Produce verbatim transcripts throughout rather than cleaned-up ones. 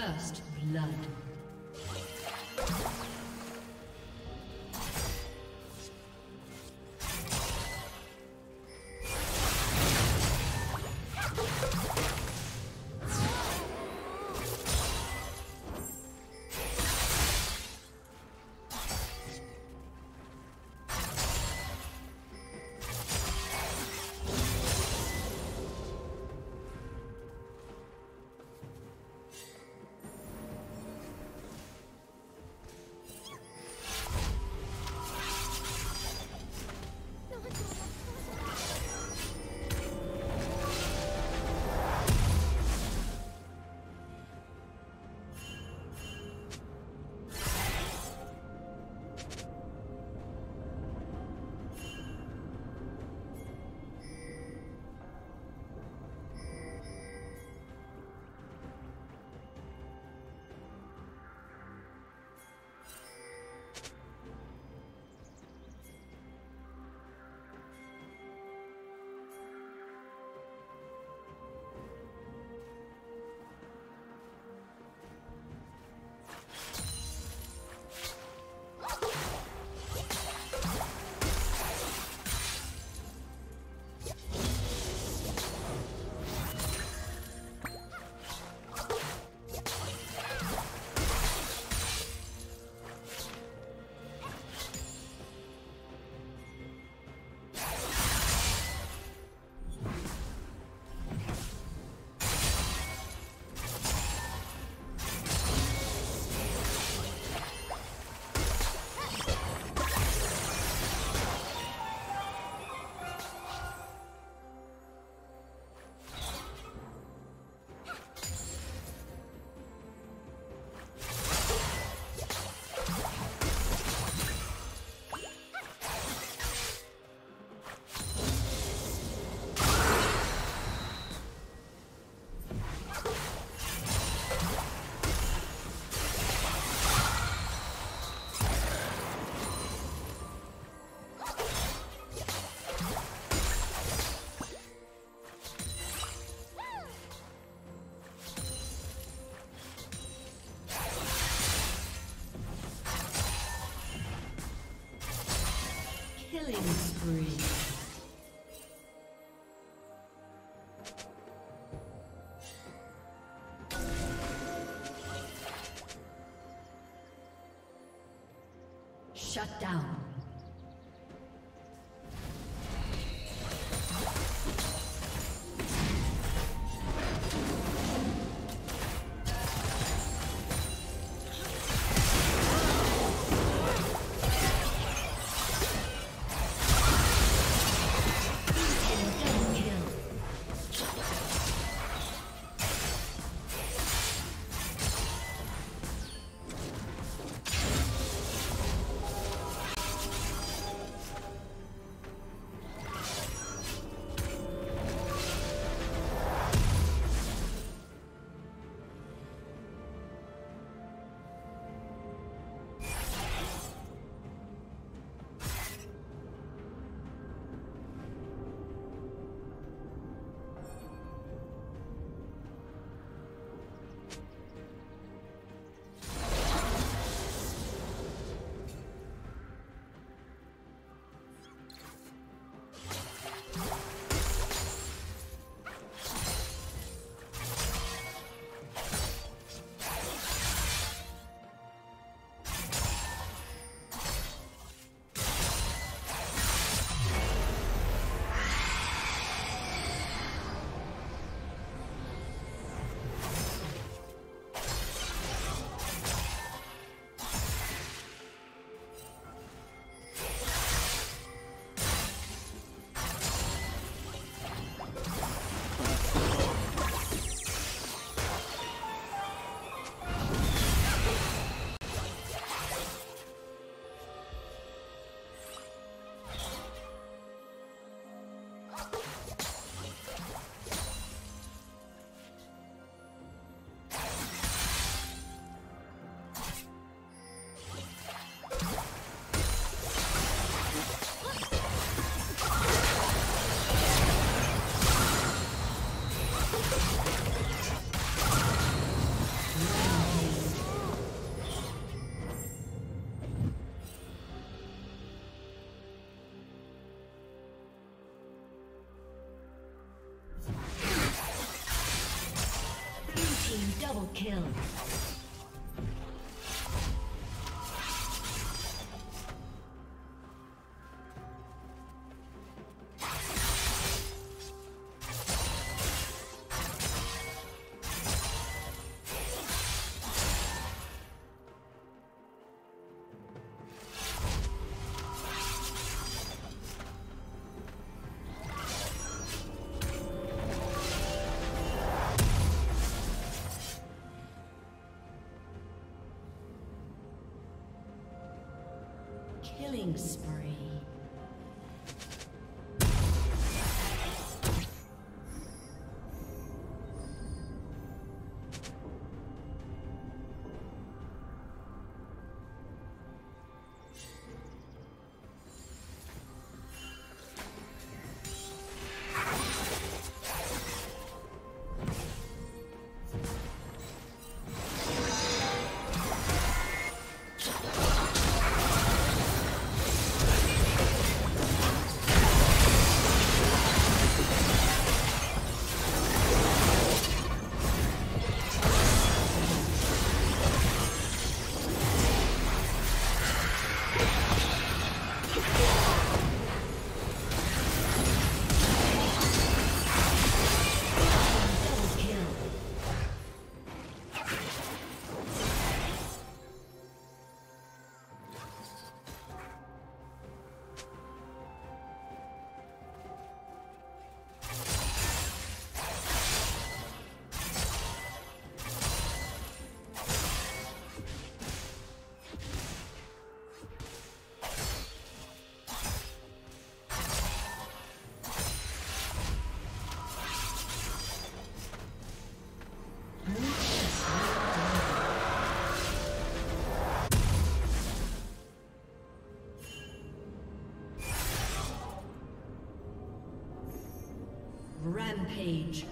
First blood. Killing spree. Shut down. kill. Killing spree. Rampage.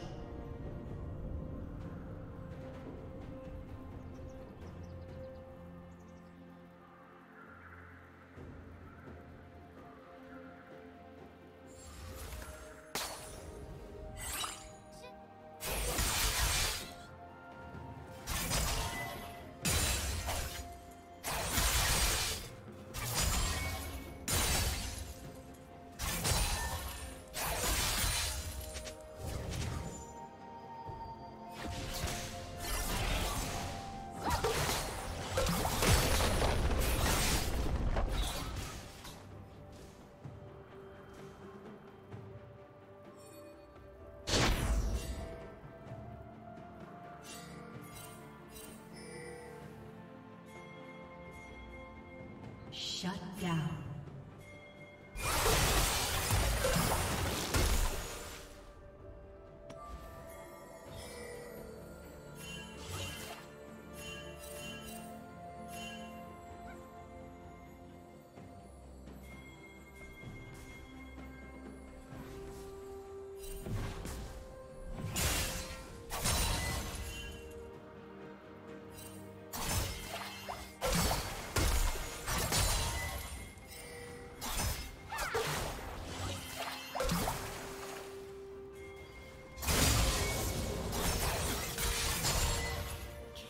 Shut down.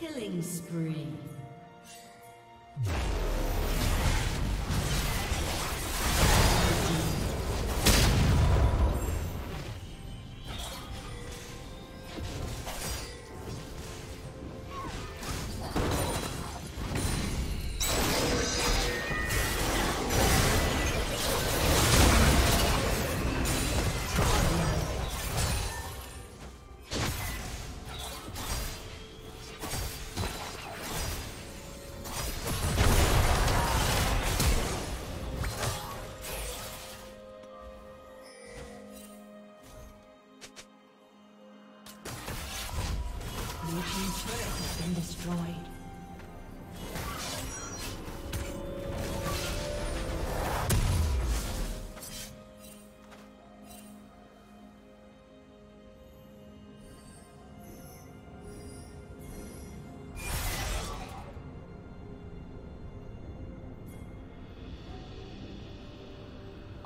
Killing spree. Your team's turret has been destroyed.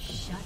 Shut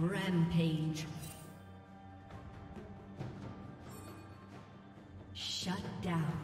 Rampage. Shut down.